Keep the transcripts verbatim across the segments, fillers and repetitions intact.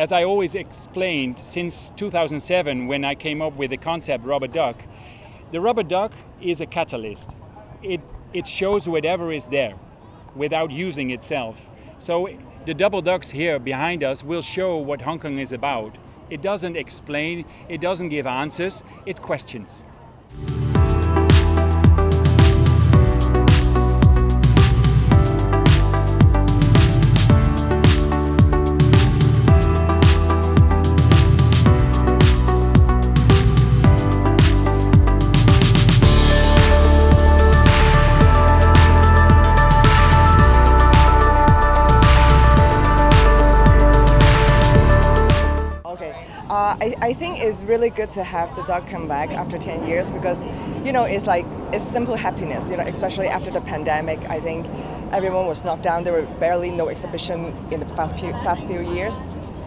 as I always explained, since two thousand seven, when I came up with the concept rubber duck, the rubber duck is a catalyst. It, it shows whatever is there without using itself. So the double ducks here behind us will show what Hong Kong is about. It doesn't explain, it doesn't give answers, it questions. Uh, I, I think it's really good to have the duck come back after ten years because, you know, it's like, it's simple happiness, you know, especially after the pandemic. I think everyone was knocked down. There were barely no exhibition in the past few, past few years.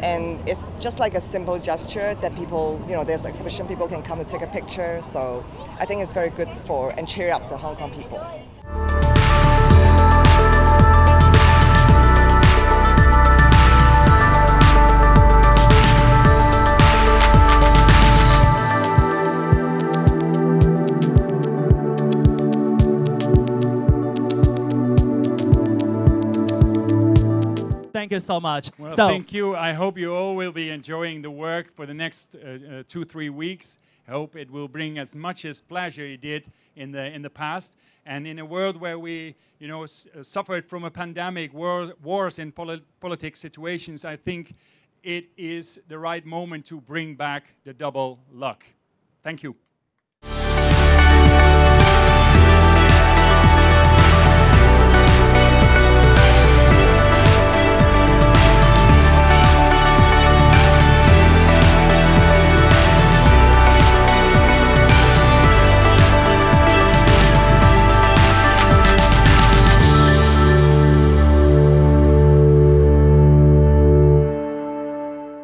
And it's just like a simple gesture that people, you know, there's exhibition, people can come and take a picture. So I think it's very good for and cheer up the Hong Kong people. Thank you so much. Well, so, thank you. I hope you all will be enjoying the work for the next uh, uh, two, three weeks. I hope it will bring as much as pleasure it did in the in the past. And in a world where we, you know, s uh, suffered from a pandemic, war, wars, and poli politics situations, I think it is the right moment to bring back the double luck. Thank you.